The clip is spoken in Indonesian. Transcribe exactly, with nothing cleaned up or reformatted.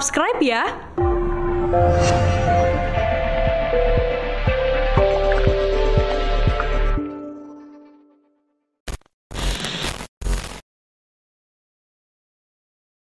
subscribe ya.